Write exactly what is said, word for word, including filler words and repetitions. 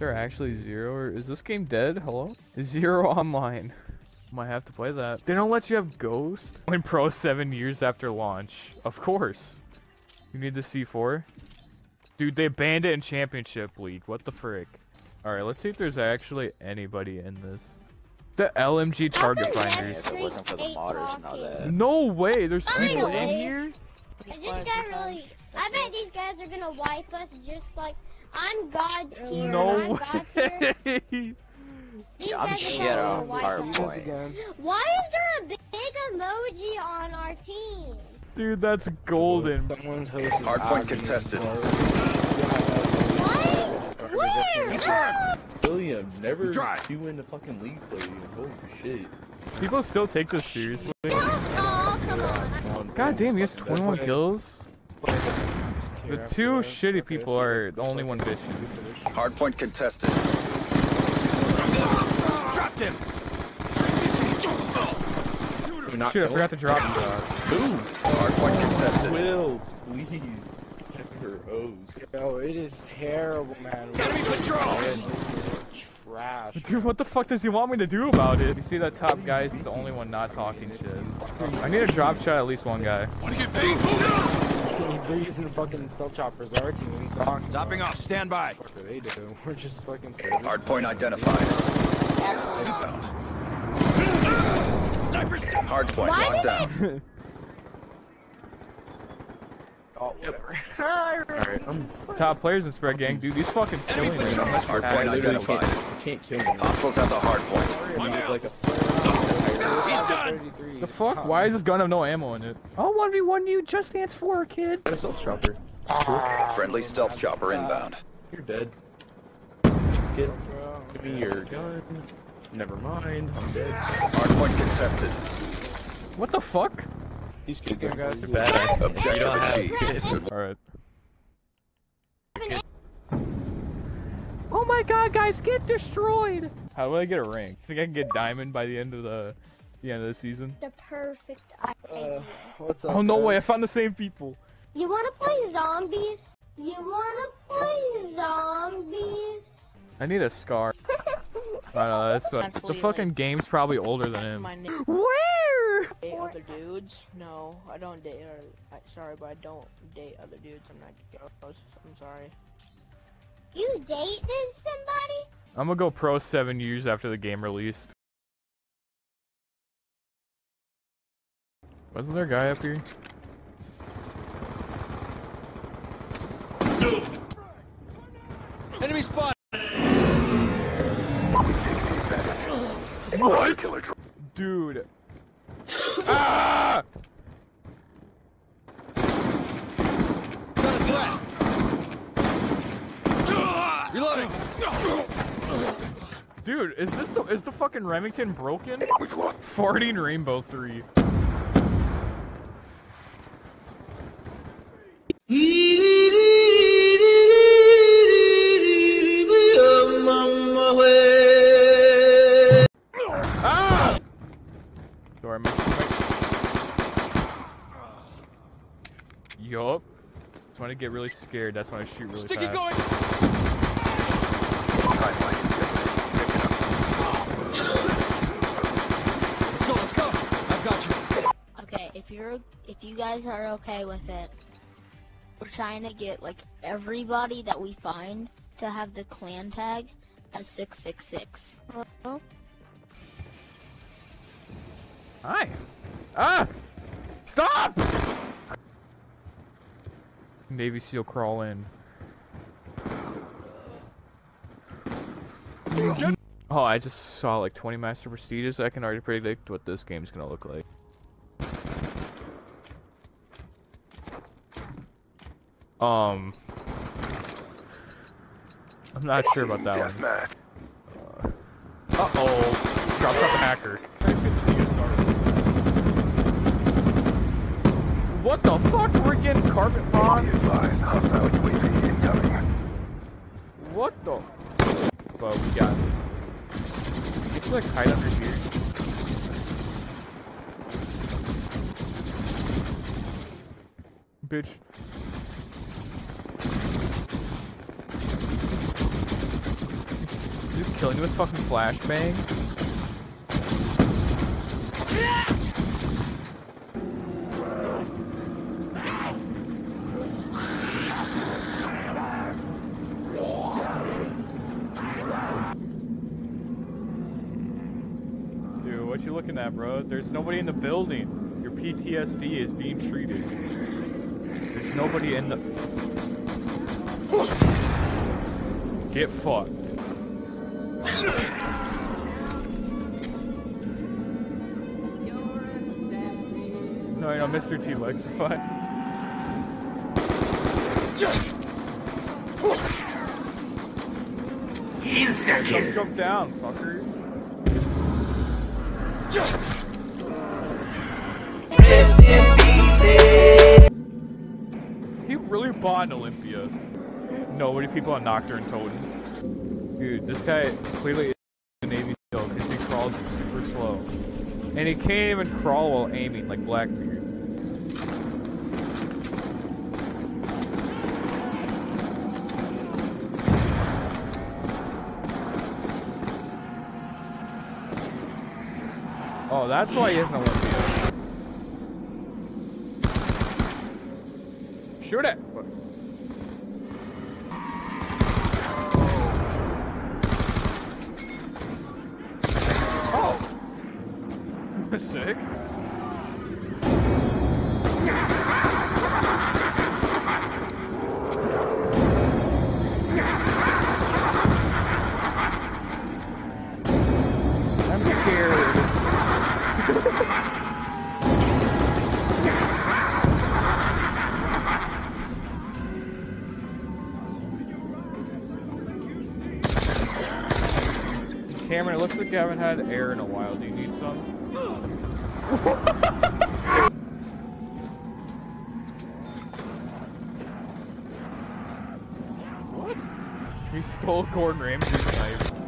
there actually zero, or is this game dead? Hello? Zero online. Might have to play that. They don't let you have Ghost when Pro seven years after launch. Of course. You need the C four. Dude, they banned it in Championship League. What the frick? Alright, let's see if there's actually anybody in this. The L M G target finders. For the modders, not that. No way, there's By people the way, in here? I just got really... I bet these guys are gonna wipe us just like... I'm God tier. No way. These yeah, guys I'm are gonna wipe us. Why is there a big emoji on our team? Dude, that's golden. Hardpoint contested. What? Where? Oh! William, never you in the fucking league play. Holy shit. People still take this seriously. No, oh, come on. God damn, he has twenty-one kills. The two shitty people are the only one bitching. Hardpoint contested. Dropped him! Shit, I forgot to drop him. Hardpoint contested. Will, please. Yo, it is terrible, man. Enemy withdrawal! Trash. Dude, what the fuck does he want me to do about it? You see that top guy's the only one not talking shit. I need a drop shot at least one guy. Wanna get big? They're using fucking stealth choppers. Our team is talking. Topping off, stand by. What do they do? We're just fucking. Hardpoint identified. Snipers. Hardpoint locked down. Oh, whatever. Alright, I'm top players in Spread Gang, dude. These fucking killing me. Hard point identified. Can't kill me. Hostiles have the hard point. He's done! The fuck? Why is this gun have no ammo in it? Oh, one v one you, just dance for, kid. Got a stealth chopper. Ah, friendly stealth chopper inbound. You're dead. Just get. Give me your gun. Never mind. I'm dead. Hard point contested. What the fuck? These two guys are bad. Objective achieved. Alright. Oh my god, guys, get destroyed! How do I get a rank? I think I can get diamond by the end of the, the end of the season. The perfect idea. Uh, what's up, oh no guys? Way! I found the same people. You wanna play zombies? You wanna play zombies? I need a scar. I know, that's what, the fucking game's probably older than him. Where? Date other dudes? No, I don't date other. Sorry, but I don't date other dudes. I'm not. I'm sorry. You dated somebody? I'm gonna go pro seven years after the game released. Wasn't there a guy up here? Enemy spot. What? Dude. Ah! Reloading. Dude, is this the is the fucking Remington broken? Farting Rainbow three. Yup. That's when I get really scared. That's when I shoot really Sticky fast. Sticky going. Okay, if you're, if you guys are okay with it, we're trying to get like everybody that we find to have the clan tag as six six six. Hi. Ah! Stop! Navy SEAL crawl in. Oh, I just saw like twenty Master Prestiges. I can already predict what this game's gonna look like. Um. I'm not sure about that one. Uh oh. Dropped off a hacker. What the fuck? We're getting carpet bombs? What the? Well, we got it. It's like hide under here. Bitch. killing him with fucking flashbangs? Dude, what you looking at, bro? There's nobody in the building. Your P T S D is being treated. There's nobody in the... Get fucked. No, you know, Mister T likes to fight. Insta-kill. Jump down, fucker. Rest in peace. He really bought Olympia. No, what do people on Nocturne Totem? Dude, this guy clearly is a Navy SEAL because he crawls super slow. And he can't even crawl while aiming like Blackbeard. Oh, that's why he isn't Olympia. Shoot it! Sick. I'm scared. Cameron, it looks like you haven't had air in a while. Do you need some? What? We stole Gordon Ramsay's knife.